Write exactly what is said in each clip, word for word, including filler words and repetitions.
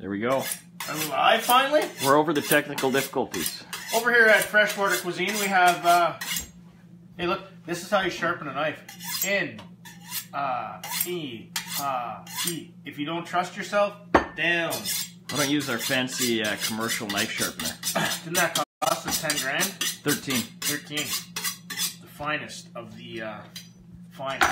There we go. Are we live finally? We're over the technical difficulties. Over here at Freshwater Cuisine, we have, uh, hey look, this is how you sharpen a knife. In, uh, e, uh, e. If you don't trust yourself, down. Why don't use our fancy uh, commercial knife sharpener? Didn't that cost us ten grand? Thirteen. Thirteen. The finest of the uh, finest.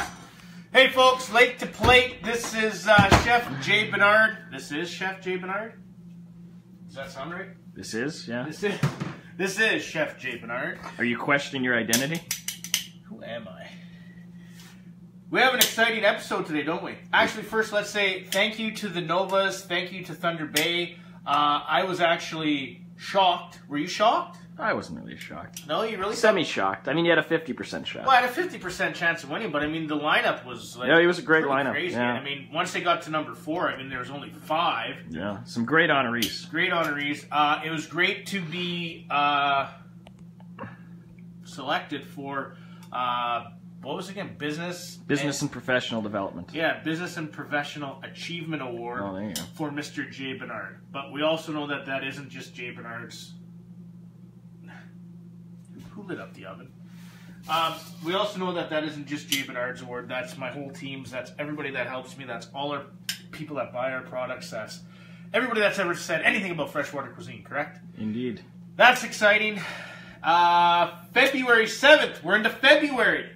Hey folks, Lake to Plate. This is uh, Chef Jay Bernard. This is Chef Jay Bernard. Does that sound right? This is, yeah. This is. This is Chef Jay Bernard. Are you questioning your identity? Who am I? We have an exciting episode today, don't we? Actually, first, let's say thank you to the Novas. Thank you to Thunder Bay. Uh, I was actually shocked. Were you shocked? I wasn't really shocked. No, you really? Semi-shocked. I mean, you had a fifty percent shot. Well, I had a fifty percent chance of winning, but I mean, the lineup was like... Yeah, it was a great lineup. Crazy. Yeah. I mean, once they got to number four, I mean, there was only five. Yeah, some great honorees. Great honorees. Uh, it was great to be uh, selected for... Uh, What was it again? Business? Business and, and Professional Development. Yeah, Business and Professional Achievement Award oh, there you go. for Mister Jay Bernard. But we also know that that isn't just Jay Bernard's... Who lit up the oven? Um, we also know that that isn't just Jay Bernard's award. That's my whole team's. That's everybody that helps me. That's all our people that buy our products. That's everybody that's ever said anything about Freshwater Cuisine, correct? Indeed. That's exciting. Uh, February seventh. We're into February.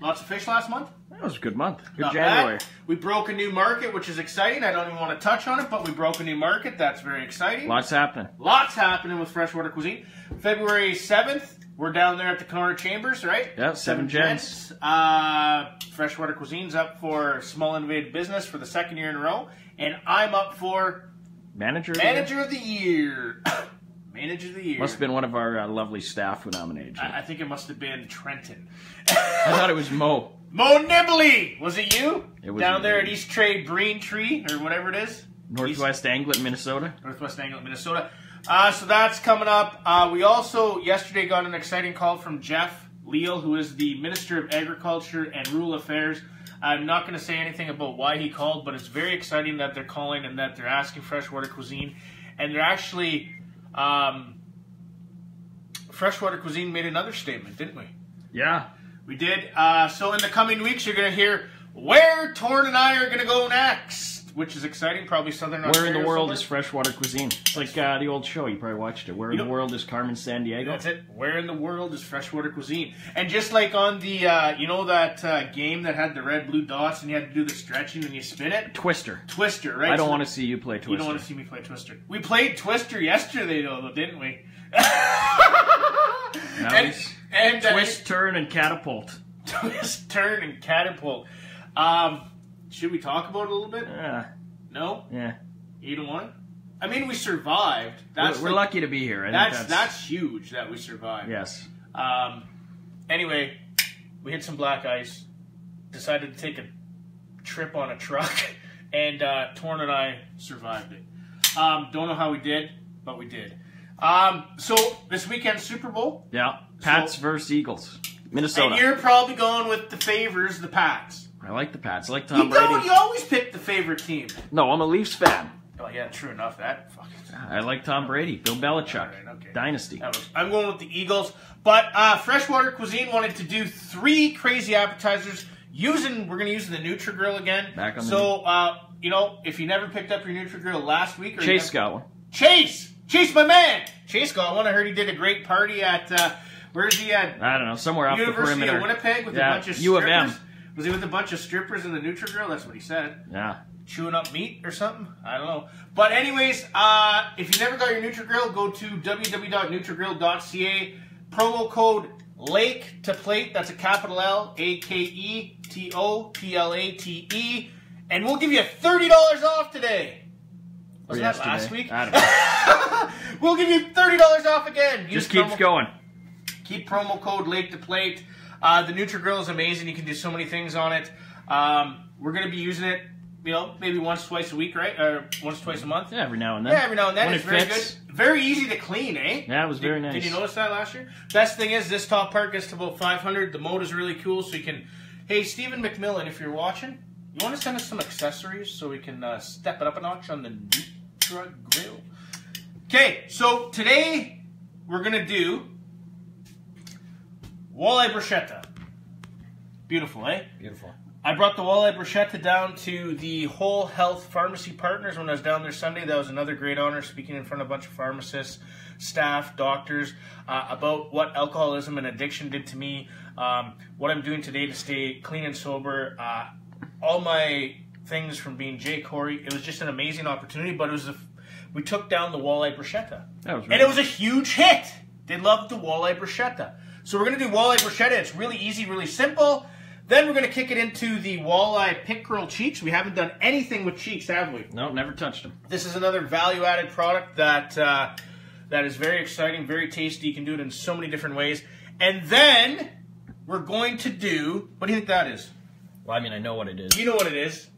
Lots of fish last month. That was a good month. Good Not January. Bad. We broke a new market, which is exciting. I don't even want to touch on it, but we broke a new market. That's very exciting. Lots happening. Lots happening with Freshwater Cuisine. February seventh, we're down there at the Corner Chambers, right? Yeah, seven, seven gents. gents. Uh, Freshwater Cuisine's up for Small Innovative Business for the second year in a row. And I'm up for Manager of Manager the of the Year. Manager of the Year. Must have been one of our uh, lovely staff who nominated you. I, I think it must have been Trenton. I thought it was Mo. Mo Nibley! Was it you? It was Down there name. at East Trade Green Tree, or whatever it is. Northwest East... Anglitt, Minnesota. Northwest Anglitt, Minnesota. Uh, so that's coming up. Uh, we also, yesterday, got an exciting call from Jeff Leal, who is the Minister of Agriculture and Rural Affairs. I'm not going to say anything about why he called, but it's very exciting that they're calling and that they're asking Freshwater Cuisine. And they're actually... Um, Freshwater Cuisine made another statement, didn't we? Yeah. We did. Uh, so in the coming weeks, you're going to hear where Torn and I are going to go next, which is exciting. Probably Southern Ontario. Where in the world somewhere. is Freshwater Cuisine? It's like uh, the old show. You probably watched it. Where you in the world is Carmen Sandiego? That's it. Where in the world is Freshwater Cuisine? And just like on the, uh, you know that uh, game that had the red, blue dots and you had to do the stretching and you spin it? Twister. Twister, right? I don't so want to see you play Twister. You don't want to see me play Twister. We played Twister yesterday, though, didn't we? Nice. And, and, uh, twist, turn, and catapult. Twist, turn, and catapult. Um, should we talk about it a little bit? Yeah. No? Yeah. You don't want it? I mean, we survived. That's we're we're the, lucky to be here. I that's, think that's that's huge that we survived. Yes. Um, anyway, we hit some black ice, decided to take a trip on a truck, and uh, Torn and I survived it. Um, don't know how we did, but we did. Um, so, this weekend, Super Bowl. Yeah. Pats so, versus Eagles. Minnesota. And you're probably going with the favors, the Pats. I like the Pats. I like Tom you Brady. Don't, you always pick the favorite team. No, I'm a Leafs fan. Oh, yeah, true enough. That fucking... I like Tom Brady. Bill Belichick. Right, okay. Dynasty. Was, I'm going with the Eagles. But uh, Freshwater Cuisine wanted to do three crazy appetizers. Using, we're going to use the Nutri-Grill again. Back on the... So, uh, you know, if you never picked up your Nutri-Grill last week... Or Chase got one. Chase! Chase, my man! Chase Gowell. I want to heard he did a great party at, uh, where's he at? I don't know, somewhere off the perimeter. University of Winnipeg with yeah. a bunch of strippers. U of M. Was he with a bunch of strippers in the Nutri-Grill? That's what he said. Yeah. Chewing up meat or something? I don't know. But anyways, uh, if you never got your Nutri-Grill, go to w w w dot nutri grill dot c a. Promo code Lake to Plate. That's a capital L, A K E T O P L A T E. And we'll give you thirty dollars off today. Wasn't that last week? I don't know. We'll give you thirty dollars off again. Use Just keeps going. Keep promo code Lake to Plate. Uh, the Nutri-Grill is amazing. You can do so many things on it. Um, we're going to be using it, you know, maybe once, twice a week, right? Or once, twice a month. Yeah, every now and then. Yeah, every now and then. When it's it very fits. good. Very easy to clean, eh? Yeah, it was did, very nice. Did you notice that last year? Best thing is this top part gets to about five hundred. The mold is really cool, so you can... Hey, Stephen McMillan, if you're watching, you want to send us some accessories so we can uh, step it up a notch on the... Nutri-Grill. Okay, so today we're gonna do walleye bruschetta. Beautiful, eh? Beautiful. I brought the walleye bruschetta down to the Whole Health Pharmacy Partners when I was down there Sunday. That was another great honor, speaking in front of a bunch of pharmacists, staff, doctors, uh, about what alcoholism and addiction did to me, um, what I'm doing today to stay clean and sober, uh, all my things from being Jay Corey. It was just an amazing opportunity, but it was a, we took down the walleye bruschetta. That was really and it was a huge hit. They loved the walleye bruschetta. So we're going to do walleye bruschetta. It's really easy, really simple. Then we're going to kick it into the walleye pick curl cheeks. We haven't done anything with cheeks, have we? No, never touched them. This is another value-added product that uh, that is very exciting, very tasty. You can do it in so many different ways. And then we're going to do... What do you think that is? Well, I mean, I know what it is. You know what it is.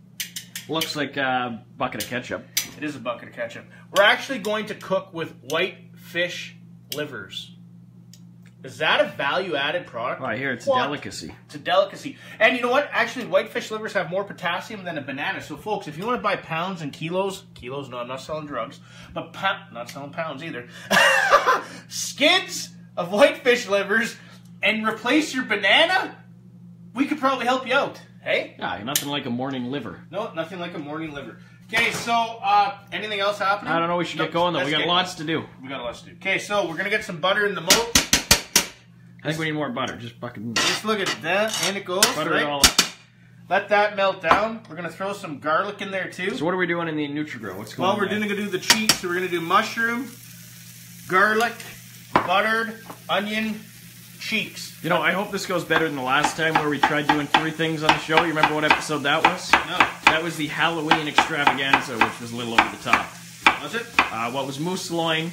Looks like a bucket of ketchup. It is a bucket of ketchup. We're actually going to cook with white fish livers. Is that a value-added product? Well, I hear it's what? a delicacy. It's a delicacy. And you know what? Actually, whitefish livers have more potassium than a banana. So, folks, if you want to buy pounds and kilos, kilos, no, I'm not selling drugs, but pound, not selling pounds either, skins of whitefish livers and replace your banana, we could probably help you out, hey? Yeah, nothing like a morning liver. No, nothing like a morning liver. Okay, so uh, anything else happening? I don't know. We should nope, get going, though. We got lots to do. We got lots to do. Okay, so we're going to get some butter in the moat. I think we need more butter. Just bucket. Just look at that, and it goes. Butter right? it all up. Let that melt down. We're gonna throw some garlic in there too. So what are we doing in the Nutri-Grill? What's going well, on? Well, we're there? gonna do the cheeks. So we're gonna do mushroom, garlic, buttered onion, cheeks. You know, I hope this goes better than the last time where we tried doing three things on the show. You remember what episode that was? No. That was the Halloween extravaganza, which was a little over the top. Was it? Uh, well, it was moose loin,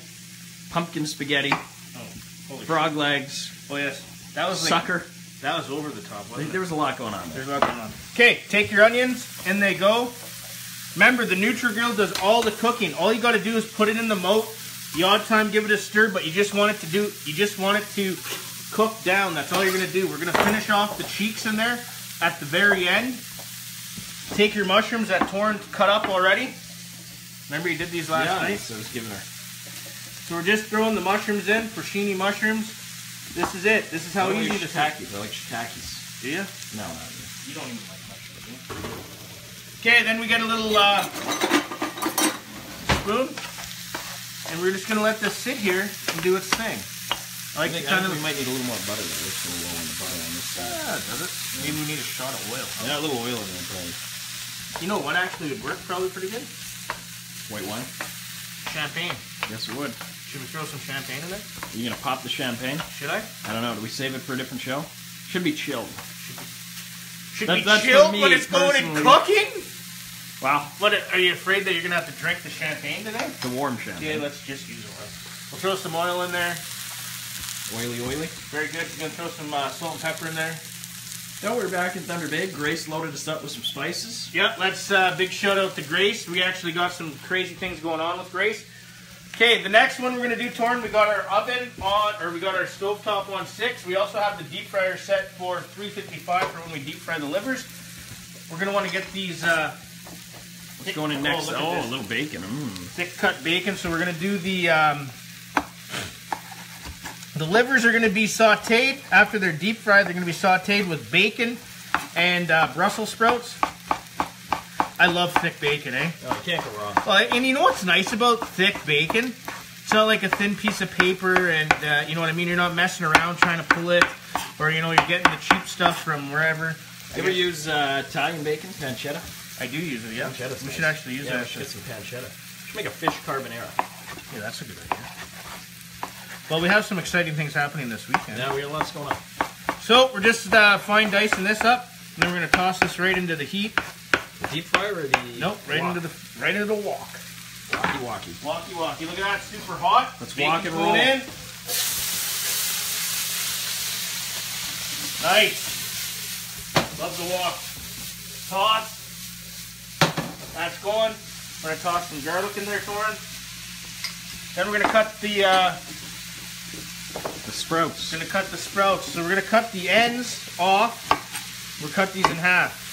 pumpkin spaghetti, oh, holy frog God. legs. Oh yes, that was like, sucker. That was over the top, wasn't it? There was a lot going on there. There's a lot going on. Okay, take your onions, and they go. Remember, the Nutri-Grill does all the cooking. All you got to do is put it in the moat. The odd time, give it a stir, but you just want it to do. You just want it to cook down. That's all you're gonna do. We're gonna finish off the cheeks in there at the very end. Take your mushrooms that Torn cut up already. Remember, you did these last yeah, night. So I was giving her. So we're just throwing the mushrooms in, porcini mushrooms. This is it. This is how easy this is. I like shiitakes. Do you? No, not really. You don't even like mushrooms, do you? Okay, then we get a little uh, spoon, and we're just going to let this sit here and do its thing. I like I think, kind I of. We might need a little more butter. It looks a little low on the butter on this side. Yeah, does it? Yeah. Maybe we need a shot of oil. Huh? Yeah, a little oil in there, probably. You know what actually would work probably pretty good? White wine? Champagne. Yes, it would. Should we throw some champagne in there? Are you gonna pop the champagne? Should I? I don't know. Do we save it for a different show? Should be chilled. Should be, should that, be that's chilled when it's going in cooking? Wow. What, are you afraid that you're gonna have to drink the champagne today? The warm champagne. Yeah, let's just use oil. We'll throw some oil in there. Oily, oily. Very good. We're gonna throw some uh, salt and pepper in there. So we're back in Thunder Bay. Grace loaded us up with some spices. Yep. Let's uh, big shout out to Grace. We actually got some crazy things going on with Grace. Okay, the next one we're going to do, Torn, we got our oven on, or we got our stovetop on six. We also have the deep fryer set for three fifty-five for when we deep fry the livers. We're going to want to get these... Uh, What's thick, going in next? Oh, oh a little bacon. Mm. Thick cut bacon. So we're going to do the... Um, the livers are going to be sautéed. After they're deep fried, they're going to be sautéed with bacon and uh, Brussels sprouts. I love thick bacon, eh? Oh, you can't go wrong. Well, and you know what's nice about thick bacon? It's not like a thin piece of paper and, uh, you know what I mean? You're not messing around trying to pull it, or, you know, you're getting the cheap stuff from wherever. You ever use uh, Italian bacon, pancetta? I do use it, yeah. Pancetta's we nice. should actually use yeah, that. Yeah, we should get some pancetta. We should make a fish carbonara. Yeah, that's a good idea. Well, we have some exciting things happening this weekend. Yeah, we have lots going on. So, we're just uh, fine dicing this up, and then we're going to toss this right into the heat. The deep fryer or the Nope, right walk. into the right into the wok. Walkie walkie. Walkie walkie. Look at that, super hot. Let's Bacon walk and roll in. Nice. Love the wok. Toss. That's going. We're gonna toss some garlic in there, Torrin. Then we're gonna cut the uh, the sprouts. We're gonna cut the sprouts. So we're gonna cut the ends off. We'll cut these in half.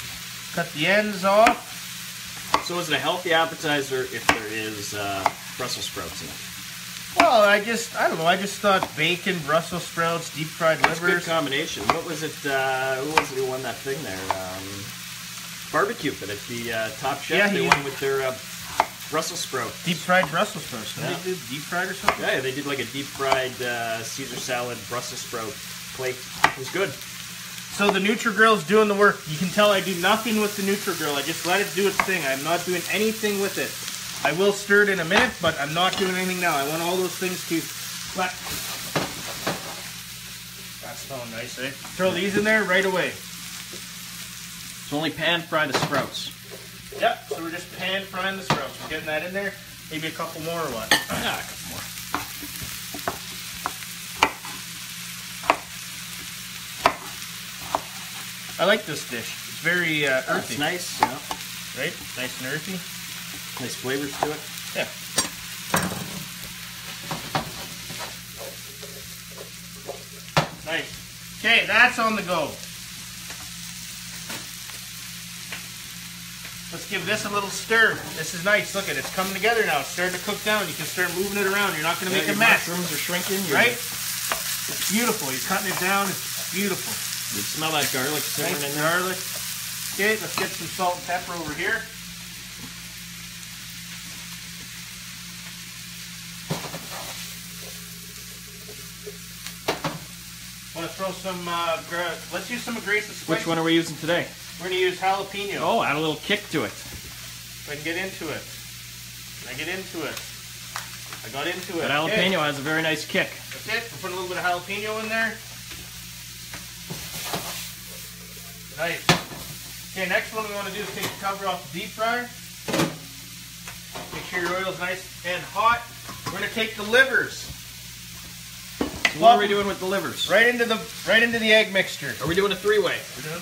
Cut the ends off. So is it a healthy appetizer if there is uh, Brussels sprouts in it? Well, I just, I don't know, I just thought bacon, Brussels sprouts, deep fried livers. That's a good combination. What was it, uh, who was it who won that thing there? Um, barbecue pit at the uh, Top Chef, yeah, they won with their uh, Brussels sprout. Deep fried Brussels sprouts. Did yeah. they do deep fried or something? Yeah, they did like a deep fried uh, Caesar salad Brussels sprout plate. It was good. So the Nutri-Grill's doing the work. You can tell I do nothing with the Nutri-Grill. I just let it do its thing. I'm not doing anything with it. I will stir it in a minute, but I'm not doing anything now. I want all those things to flat. That's so nice, eh? Throw these in there right away. So only pan fry the sprouts. Yep, so we're just pan frying the sprouts. We're getting that in there. Maybe a couple more or what? Yeah, a couple more. I like this dish. It's very uh, earthy. It's nice, you know. Right? Nice and earthy. Nice flavors to it. Yeah. Nice. Okay, that's on the go. Let's give this a little stir. This is nice. Look at it. It's coming together now. It's starting to cook down. You can start moving it around. You're not going to yeah, make a mess. Mushrooms are shrinking. You're... Right? It's beautiful. You're cutting it down. It's beautiful. You smell that garlic simmering in there. Garlic. Okay, let's get some salt and pepper over here. Want to throw some, uh, let's use some aggressive spices. Which one are we using today? We're going to use jalapeno. Oh, add a little kick to it. I can get into it. I get into it. I got into it. That jalapeno okay. has a very nice kick. That's it. We're putting a little bit of jalapeno in there. Nice. Okay, next one we want to do is take the cover off the deep fryer. Make sure your oil's nice and hot. We're going to take the livers. So what are we doing with the livers? Right into the right into the egg mixture. Are we doing a three-way?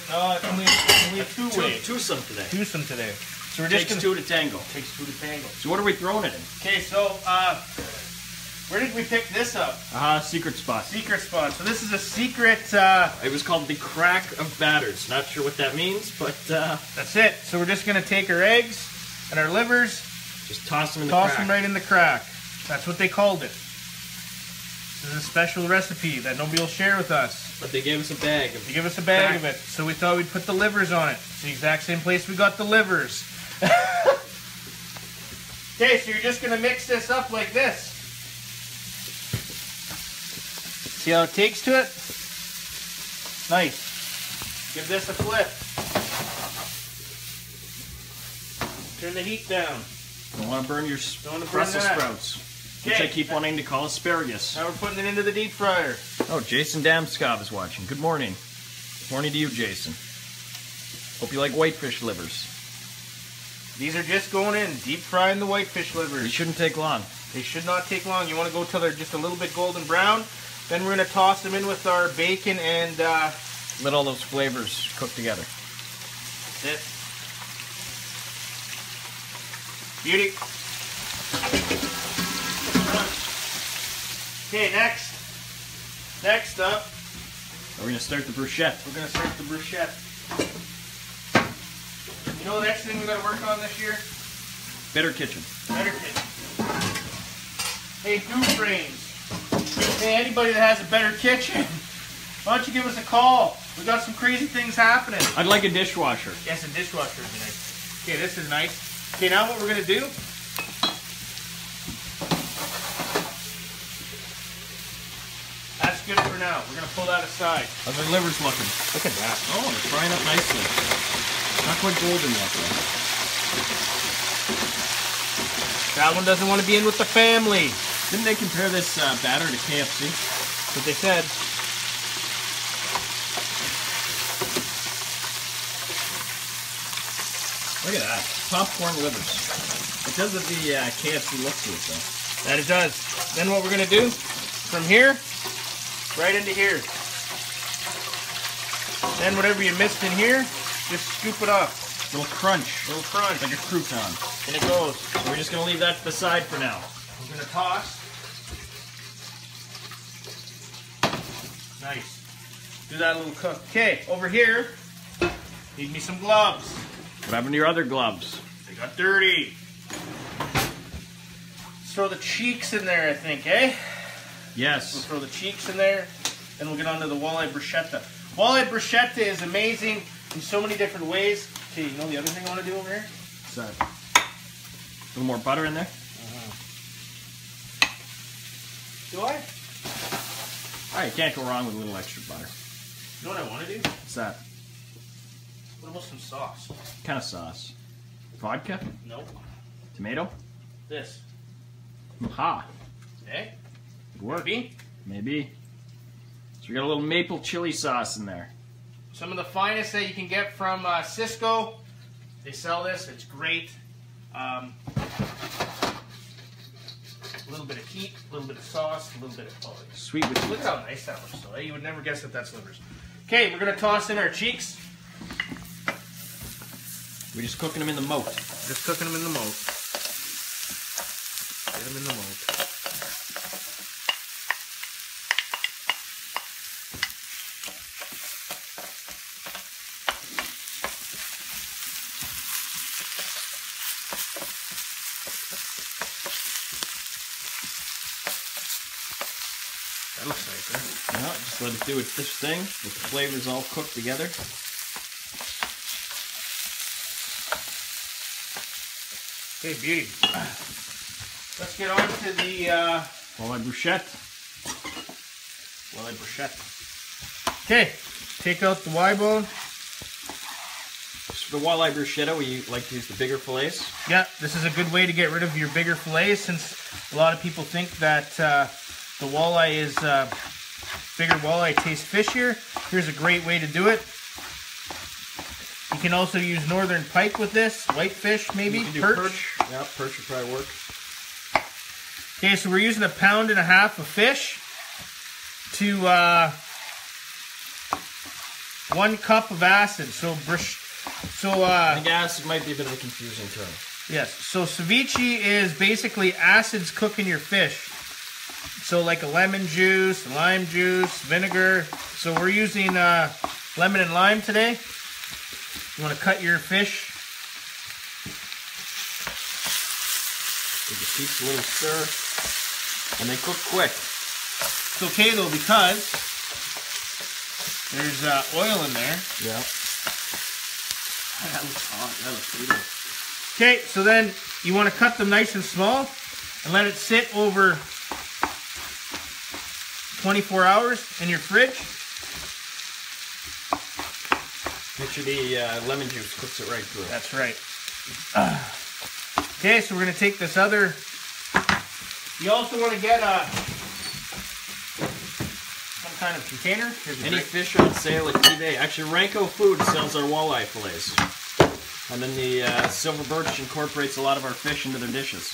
Uh, only only a two-way. Two, twosome today. Twosome today. So we're just takes gonna, two to tango. Takes two to tango. So what are we throwing it in? Okay, so uh, where did we pick this up? Ah, uh, secret spot. Secret spot. So this is a secret. Uh, it was called the crack of batters. Not sure what that means, but uh, that's it. So we're just gonna take our eggs and our livers. Just toss them in the crack. Toss them right in the crack. That's what they called it. This is a special recipe that nobody will share with us. But they gave us a bag of it. They gave us a bag of it. So we thought we'd put the livers on it. It's the exact same place we got the livers. Okay, so you're just going to mix this up like this. See how it takes to it? Nice. Give this a flip. Turn the heat down. Don't want to burn your Don't burn Brussels that. sprouts. Which I keep wanting to call asparagus. Now we're putting it into the deep fryer. Oh, Jason Damskob is watching. Good morning. Good morning to you, Jason. Hope you like whitefish livers. These are just going in, deep frying the whitefish livers. They shouldn't take long. They should not take long. You want to go till they're just a little bit golden brown. Then we're going to toss them in with our bacon and... Uh, let all those flavors cook together. That's it. Beauty. Okay, next. Next up. We're going to start the bruschetta. We're going to start the bruschetta. You know the next thing we've got to work on this year? Better kitchen. Better kitchen. Hey, food frames. Hey, anybody that has a better kitchen, why don't you give us a call? We've got some crazy things happening. I'd like a dishwasher. Yes, a dishwasher would be nice. Okay, this is nice. Okay, now what we're going to do... Good for now. We're going to pull that aside. How's our livers looking? Look at that. Oh, they're frying up nicely. Not quite golden yet, though. That one doesn't want to be in with the family. Didn't they compare this uh, batter to K F C? That's what they said. Look at that. Popcorn livers. It does have the uh, K F C look to it, though. That it does. Then what we're going to do from here... right into here. Then whatever you missed in here, just scoop it up. Little crunch. Little crunch. Like a crouton. And it goes. So we're just going to leave that beside for now. We're going to toss. Nice. Do that little cook. Okay, over here, need me some gloves. What happened to your other gloves? I We got dirty. Let's throw the cheeks in there, I think, eh? Yes. We'll throw the cheeks in there, and we'll get on to the walleye bruschetta. Walleye bruschetta is amazing in so many different ways. Okay, you know the other thing I want to do over here? Sorry. A little more butter in there? Uh-huh. Do I? Alright, can't go wrong with a little extra butter. You know what I want to do? What's that? What about some sauce? What kind of sauce? Vodka? Nope. Tomato? This. Aha. Okay. Good work. Maybe. Maybe. So we got a little maple chili sauce in there. Some of the finest that you can get from uh, Cisco. They sell this. It's great. Um, a little bit of heat, a little bit of sauce, a little bit of color. Sweet with Look how nice that looks, though. You would never guess that that's livers. Okay, we're going to toss in our cheeks. We're just cooking them in the moat. Just cooking them in the moat. Get them in the moat. That looks nice, huh? Yeah, just let it do its thing with the flavors all cooked together. Hey, beauty. Let's get on to the uh, walleye bruschetta. Walleye bruschetta. Okay, take out the Y-bone. For the walleye bruschetta, we like to use the bigger fillets. Yeah, this is a good way to get rid of your bigger fillets, since a lot of people think that uh, the walleye is uh, bigger walleye tastes fishier. Here's a great way to do it. You can also use northern pike with this, whitefish maybe, you can do perch. perch. Yeah, perch would probably work. Okay, so we're using a pound and a half of fish to uh, one cup of acid. So, brush, so uh, I think acid might be a bit of a confusing term. Yes, so ceviche is basically acids cooking your fish. So like a lemon juice, lime juice, vinegar. So we're using uh, lemon and lime today. You want to cut your fish. Give the cheeks a little stir. And they cook quick. It's okay though, because there's uh, oil in there. Yeah. Oh, that looks hot. That looks beautiful. Okay, so then you want to cut them nice and small and let it sit over twenty-four hours in your fridge. Picture the uh, lemon juice cooks it right through. That's right. Uh, okay, so we're going to take this other. You also want to get a some kind of container. Here's any fish on sale at eBay. Actually, Ranko Foods sells our walleye fillets, and then the uh, Silver Birch incorporates a lot of our fish into their dishes.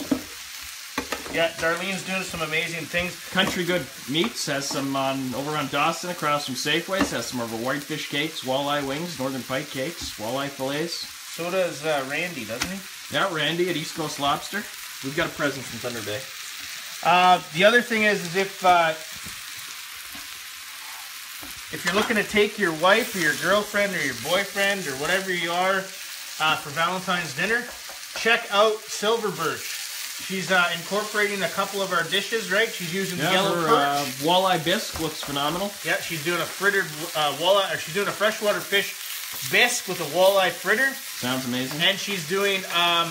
Yeah, Darlene's doing some amazing things. Country Good Meats has some on over on Dawson, across from Safeways, has some of our whitefish cakes, walleye wings, northern pike cakes, walleye fillets. So does uh, Randy, doesn't he? Yeah, Randy at East Coast Lobster. We've got a present from Thunder Bay. Uh, the other thing is, is if uh, if you're looking to take your wife or your girlfriend or your boyfriend or whatever you are uh, for Valentine's dinner, check out Silver Birch. She's uh, incorporating a couple of our dishes, right? She's using yeah, the yellow her, perch. Uh, walleye bisque looks phenomenal. Yeah, she's doing a frittered uh, walleye. Or she's doing a freshwater fish bisque with a walleye fritter. Sounds amazing. And she's doing um,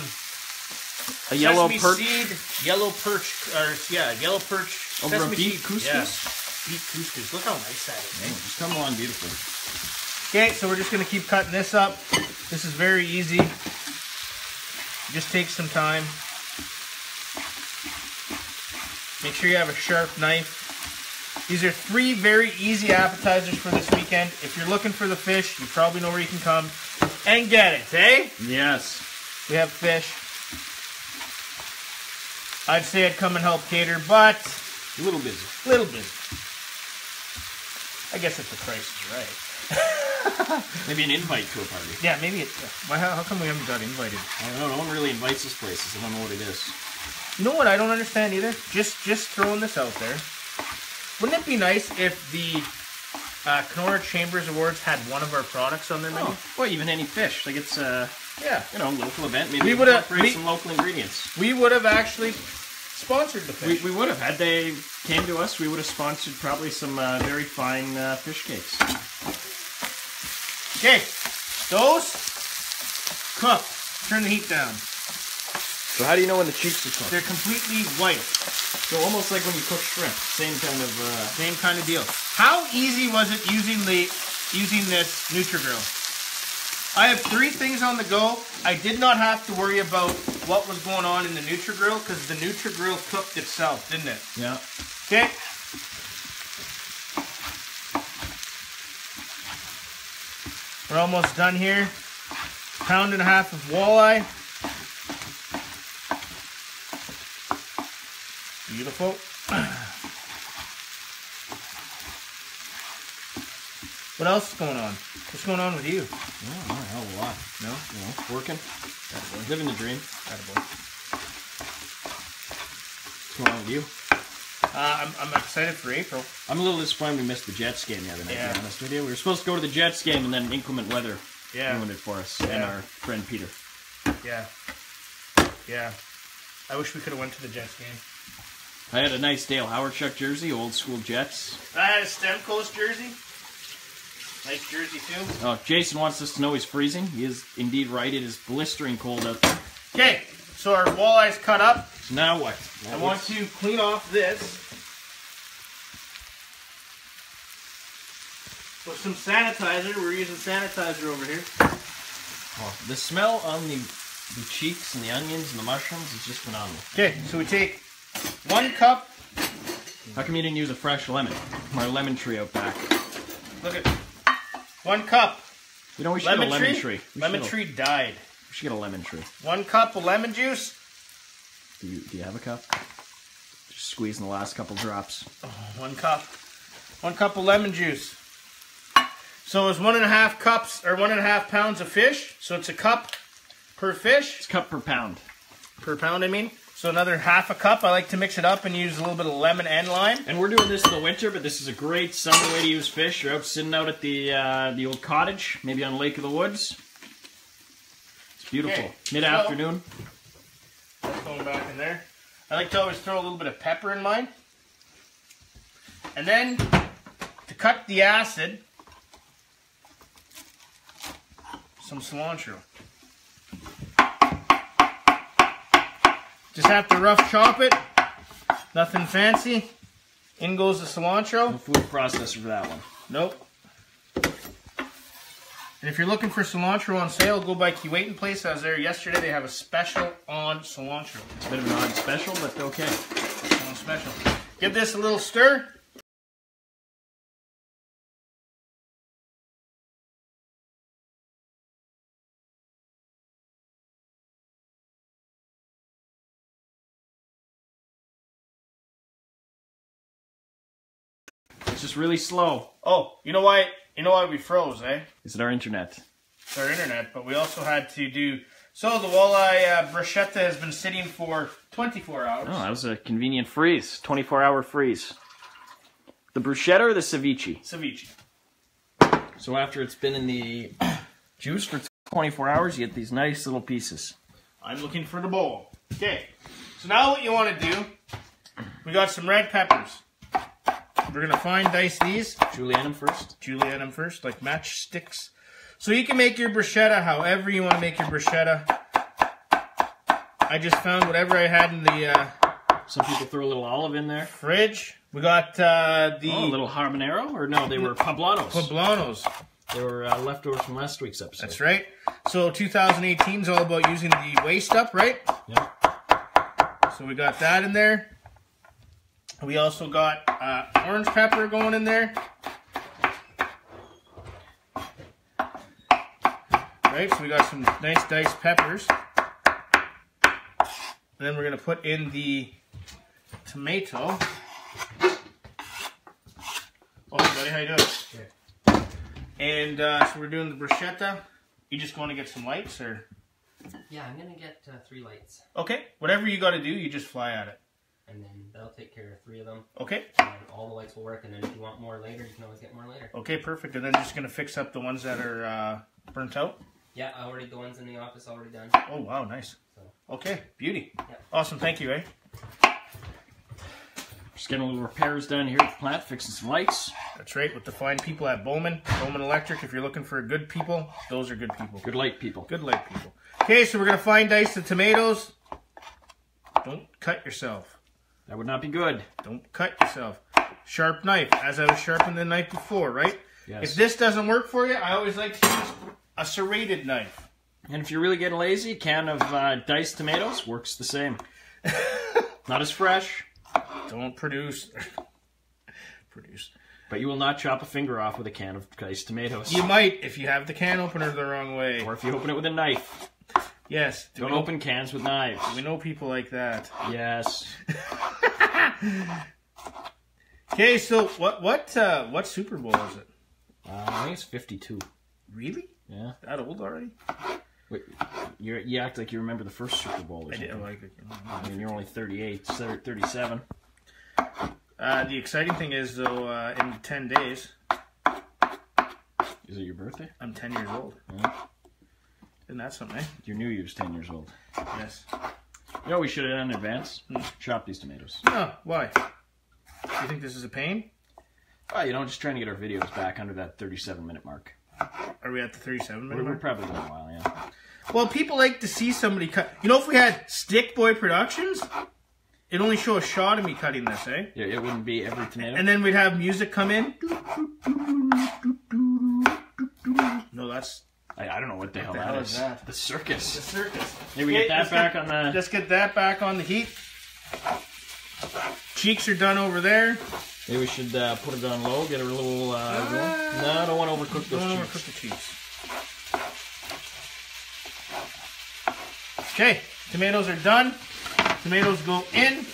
a yellow sesame perch, seed, yellow perch, or yeah, yellow perch over a beet couscous. Yeah. Beet couscous. Look how nice that is. Man, just come along, beautiful. Okay, so we're just gonna keep cutting this up. This is very easy. Just takes some time. Make sure you have a sharp knife. These are three very easy appetizers for this weekend. If you're looking for the fish, you probably know where you can come and get it, eh? Yes. We have fish. I'd say I'd come and help cater, but... A little busy. A little busy. I guess if the price is right. Maybe an invite to a party. Yeah, maybe it's... Uh, how, how come we haven't got invited? I don't know. No one really invites this place, so I don't know what it is. You know what I don't understand either? Just just throwing this out there. Wouldn't it be nice if the uh, Corner Chambers Awards had one of our products on their menu? Oh, well, even any fish. Like it's uh, Yeah. You know, local event. Maybe we would have incorporate some local ingredients. We would have actually sponsored the fish. We, we would have. Had they came to us, we would have sponsored probably some uh, very fine uh, fish cakes. Okay. Those cook. Turn the heat down. So how do you know when the cheeks are cooked? They're completely white. So almost like when you cook shrimp. Same kind of... Uh... Same kind of deal. How easy was it using the using this Nutri-Grill? I have three things on the go. I did not have to worry about what was going on in the Nutri-Grill because the Nutri-Grill cooked itself, didn't it? Yeah. Okay. We're almost done here. Pound and a half of walleye. Beautiful. What else is going on? What's going on with you? Oh, not a hell of a lot. No? No. Working? Attaboy. Living the dream. Attaboy. What's going on with you? Uh, I'm, I'm excited for April. I'm a little disappointed we missed the Jets game the other night, yeah. to be honest with you. We were supposed to go to the Jets game and then inclement weather yeah. ruined it for us yeah. and our friend Peter. Yeah. Yeah. I wish we could have went to the Jets game. I had a nice Dale Hawerchuk jersey, old school Jets. I had a Stemco's jersey. Nice jersey, too. Oh, Jason wants us to know he's freezing. He is indeed right. It is blistering cold out there. Okay, so our walleye's cut up. Now what? Now I what's... want to clean off this with some sanitizer. We're using sanitizer over here. Oh, the smell on the, the cheeks and the onions and the mushrooms is just phenomenal. Okay, so we take one cup. How come you didn't use a fresh lemon? From our lemon tree out back. Look at... One cup. You know, we should lemon get a lemon tree. tree. Lemon tree a, died. We should get a lemon tree. One cup of lemon juice. Do you do you have a cup? Just squeezing the last couple drops. Oh, one cup. One cup of lemon juice. So it's one and a half cups or one and a half pounds of fish. So it's a cup per fish. It's a cup per pound. Per pound, I mean. So another half a cup. I like to mix it up and use a little bit of lemon and lime. And we're doing this in the winter, but this is a great summer way to use fish. You're out sitting out at the uh, the old cottage, maybe on Lake of the Woods. It's beautiful. Okay. Mid-afternoon. So, that's going back in there. I like to always throw a little bit of pepper in mine. And then, to cut the acid, some cilantro. Just have to rough chop it. Nothing fancy. In goes the cilantro. No food processor for that one. Nope. And if you're looking for cilantro on sale, go by Keewatin Place. I was there yesterday. They have a special on cilantro. It's a bit of an odd special, but okay. On special. Give this a little stir. Just really slow. Oh, you know why? You know why we froze, eh? Is it our internet? It's our internet, but we also had to do. So the walleye uh, bruschetta has been sitting for twenty-four hours. Oh, that was a convenient freeze, twenty-four hour freeze. The bruschetta or the ceviche? Ceviche. So after it's been in the juice for twenty-four hours, you get these nice little pieces. I'm looking for the bowl. Okay. So now what you want to do? We got some red peppers. We're going to fine dice these. Julienne first. Julienne first, like matchsticks. So you can make your bruschetta however you want to make your bruschetta. I just found whatever I had in the... Uh, Some people throw a little olive in there. Fridge. We got uh, the... Oh, a little habanero? Or no, they were poblanos. Poblanos. They were uh, leftovers from last week's episode. That's right. So two thousand eighteen is all about using the waste up, right? Yeah. So we got that in there. We also got uh, orange pepper going in there. Right, so we got some nice diced peppers. And then we're going to put in the tomato. Oh, buddy, how you doing? Yeah. And uh, so we're doing the bruschetta. You just going to get some lights, or? Yeah, I'm going to get uh, three lights. Okay, whatever you got to do, you just fly at it. And then that'll take care of three of them. Okay. And all the lights will work, and then if you want more later, you can always get more later. Okay, perfect. And then just going to fix up the ones that are uh, burnt out? Yeah, I already, the ones in the office already done. Oh, wow, nice. So. Okay, beauty. Yeah. Awesome, thank you, eh? Just getting a little repairs done here at the plant, fixing some lights. That's right, with the fine people at Bowman, Bowman Electric. If you're looking for good people, those are good people. Good light people. Good light people. Okay, so we're going to fine dice the tomatoes. Don't cut yourself. That would not be good. Don't cut yourself. Sharp knife, as I was sharpening the knife before, right? Yes. If this doesn't work for you, I always like to use a serrated knife. And if you're really getting lazy, a can of uh, diced tomatoes works the same. Not as fresh. Don't produce. Produce. But you will not chop a finger off with a can of diced tomatoes. You might if you have the can opener the wrong way. Or if you open it with a knife. Yes. Do Don't open know... cans with knives. We know people like that. Yes. Okay, so what what uh, what Super Bowl is it? Uh, I think it's fifty-two. Really? Yeah. That old already? Wait, you you act like you remember the first Super Bowl or something. I did, like it. I mean, you're only thirty-eight, thirty-seven. Uh, the exciting thing is, though, uh, in ten days... Is it your birthday? I'm ten years old. Yeah. Isn't that something, eh? Your New Year's ten years old. Yes. You know we should have done in advance? Hmm. Chop these tomatoes. No, why? You think this is a pain? Oh, you know, I'm just trying to get our videos back under that thirty-seven minute mark. Are we at the thirty-seven minute mark? We're probably going a while, yeah. Well, people like to see somebody cut. You know, if we had Stick Boy Productions, it'd only show a shot of me cutting this, eh? Yeah, it wouldn't be every tomato. And then we'd have music come in. No, that's... I, I don't know what the what hell the that hell is. is that? The circus. The circus. Maybe we Wait, get that back get, on the... Let's get that back on the heat. Cheeks are done over there. Maybe we should uh, put it on low, get it a little... Uh, ah, no, I don't want to overcook those don't cheeks. Overcook the cheeks. Okay, tomatoes are done. Tomatoes go in.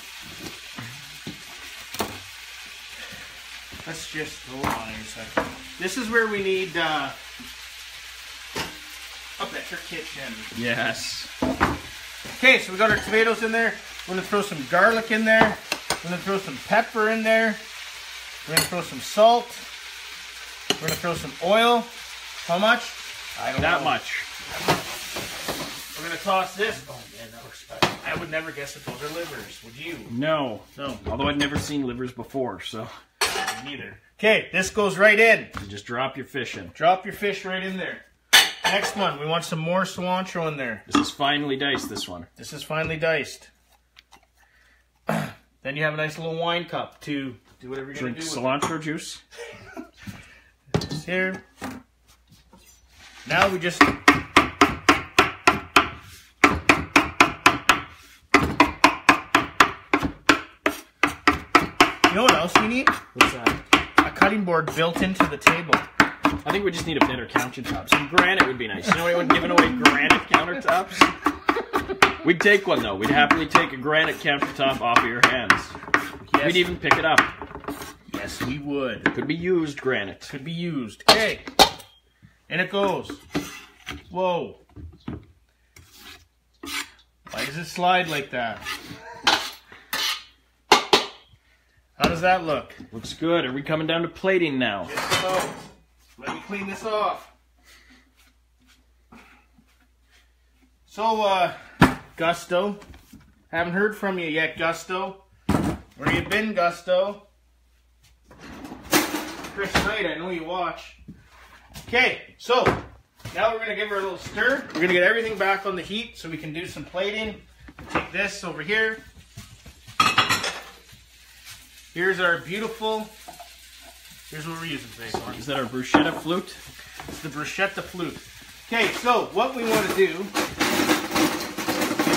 Let's just hold on here a second. This is where we need uh, a better kitchen. Yes. Okay, so we got our tomatoes in there. We're going to throw some garlic in there. We're going to throw some pepper in there. We're going to throw some salt. We're going to throw some oil. How much? I don't know. That much. We're going to toss this. Oh, man, that looks bad. I would never guess that those are livers, would you? No. No. Although I'd never seen livers before, so. Neither. Okay, this goes right in. You just drop your fish in. Drop your fish right in there. Next one, we want some more cilantro in there. This is finely diced, this one. This is finely diced. Then you have a nice little wine cup to do whatever you're going to do. Drink cilantro juice. Just here. Now we just... You know what else we need? What's that? A cutting board built into the table. I think we just need a better countertop. Some granite would be nice. You know anyone giving away granite countertops? We'd take one, though. We'd happily take a granite countertop off of your hands. Yes. We'd even pick it up. Yes, we would. Could be used, granite. Could be used. Okay. And it goes. Whoa. Why does it slide like that? How does that look? Looks good. Are we coming down to plating now? Yes, so. Let me clean this off. So, uh... Gusto. Haven't heard from you yet, Gusto. Where you been, Gusto? Chris Knight, I know you watch. Okay, so now we're going to give her a little stir. We're going to get everything back on the heat so we can do some plating. We'll take this over here. Here's our beautiful... Here's what we're using today. So is that our bruschetta flute? It's the bruschetta flute. Okay, so what we want to do...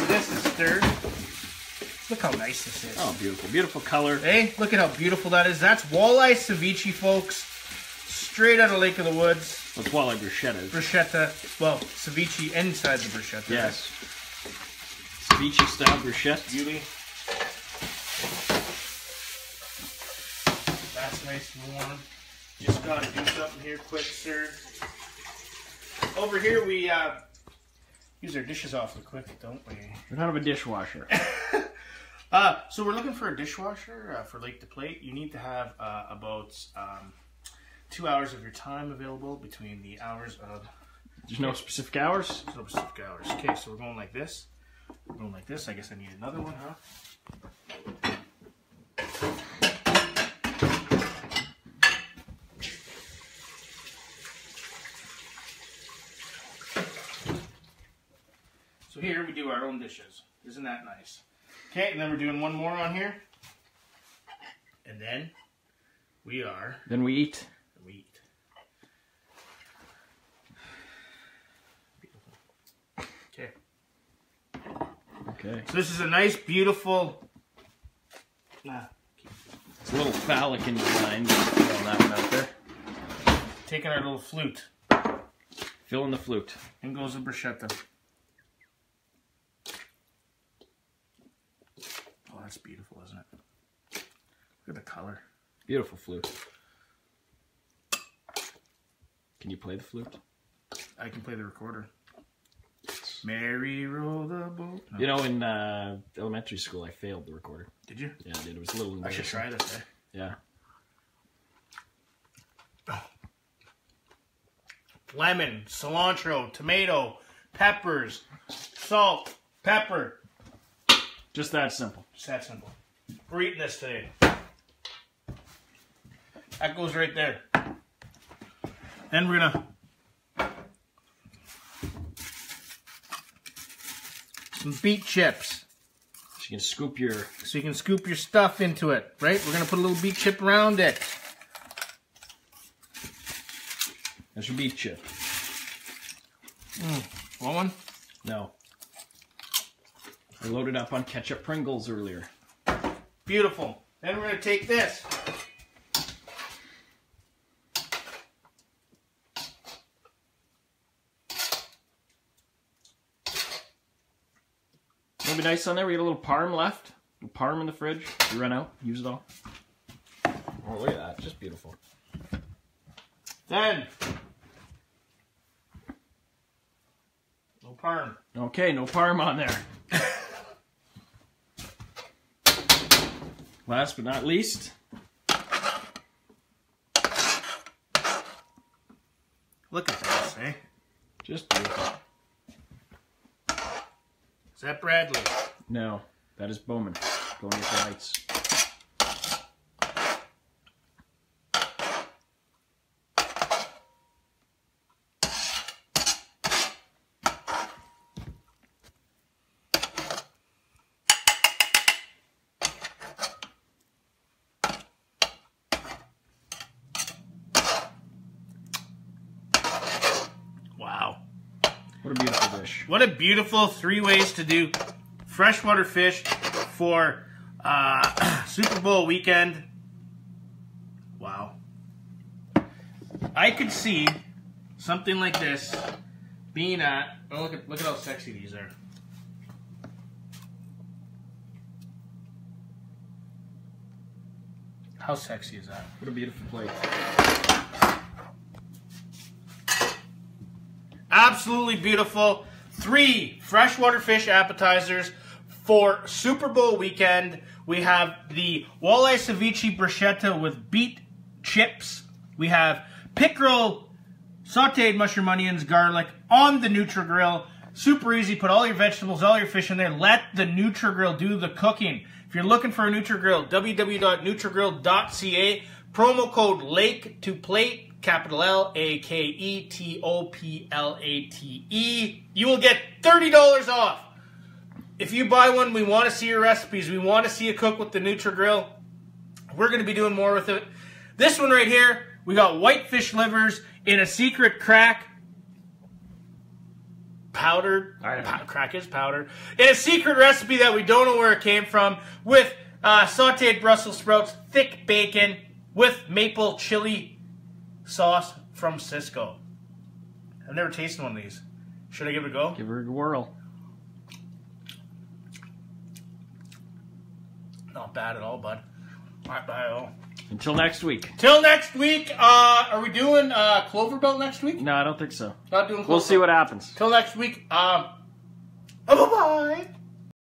This is stirred. Look how nice this is. Oh, beautiful. Beautiful color. Hey, look at how beautiful that is. That's walleye ceviche, folks. Straight out of Lake of the Woods. That's walleye bruschetta. Bruschetta. Well, ceviche inside the bruschetta. Yes. Right? Ceviche style bruschetta. Beauty. That's nice and warm. Just gotta do something here quick, sir. Over here we... Uh, Use our dishes awfully quick, don't we? We don't have a dishwasher. uh, so we're looking for a dishwasher uh, for Lake to Plate. You need to have uh, about um, two hours of your time available between the hours of There's no specific hours? There's no specific hours. Okay, so we're going like this. We're going like this. I guess I need another one, huh? So here we do our own dishes. Isn't that nice? Okay, and then we're doing one more on here. And then we are... Then we eat. We eat. Okay. Okay. So this is a nice, beautiful... Nah. It's a little phallic in design. That one out there. Taking our little flute. Filling the flute. In goes the bruschetta. Oh, that's beautiful, isn't it? Look at the color. Beautiful flute. Can you play the flute? I can play the recorder. Merry roll the boat. No. You know, in uh, elementary school, I failed the recorder. Did you? Yeah, I did. It was a little embarrassing. I should try this, eh? Yeah. Oh. Lemon, cilantro, tomato, peppers, salt, pepper. Just that simple. Just that simple. We're eating this today. That goes right there. Then we're gonna... Some beet chips. So you can scoop your... So you can scoop your stuff into it, right? We're gonna put a little beet chip around it. That's your beet chip. Mm. Want one? No. I loaded up on ketchup Pringles earlier. Beautiful. Then we're gonna take this. Be nice on there. We got a little parm left. A little parm in the fridge. You run out, use it all. Oh, look at that. Just beautiful. Then, no parm. Okay, no parm on there. Last but not least, look at this, eh? Just beautiful. Is that Bradley? No, that is Bowman. Going with the lights. What a beautiful three ways to do freshwater fish for uh, Super Bowl weekend. Wow. I could see something like this being at... Oh, look at, look at how sexy these are. How sexy is that? What a beautiful plate. Absolutely beautiful. Three freshwater fish appetizers for Super Bowl weekend. We have the walleye ceviche bruschetta with beet chips. We have pickerel sauteed mushroom, onions, garlic on the Nutri-Grill. Super easy. Put all your vegetables, all your fish in there. Let the Nutri-Grill do the cooking. If you're looking for a Nutri-Grill, w w w dot nutri grill dot c a. Promo code Lake to Plate. Capital L A K E T O P L A T E. You will get thirty dollars off. If you buy one, we want to see your recipes. We want to see you cook with the Nutri-Grill. We're going to be doing more with it. This one right here, we got whitefish livers in a secret crack. Powdered. Pow crack is powdered. In a secret recipe that we don't know where it came from, with uh, sauteed Brussels sprouts, thick bacon, with maple chili sauce from Cisco. I've never tasted one of these. Should I give it a go? Give her a whirl. Not bad at all, bud. Not bad at all. Until next week. Till next week. Uh, are we doing uh, Clover Belt next week? No, I don't think so. Not doing Clover Belt. We'll see what happens. Till next week. Um, oh, bye-bye.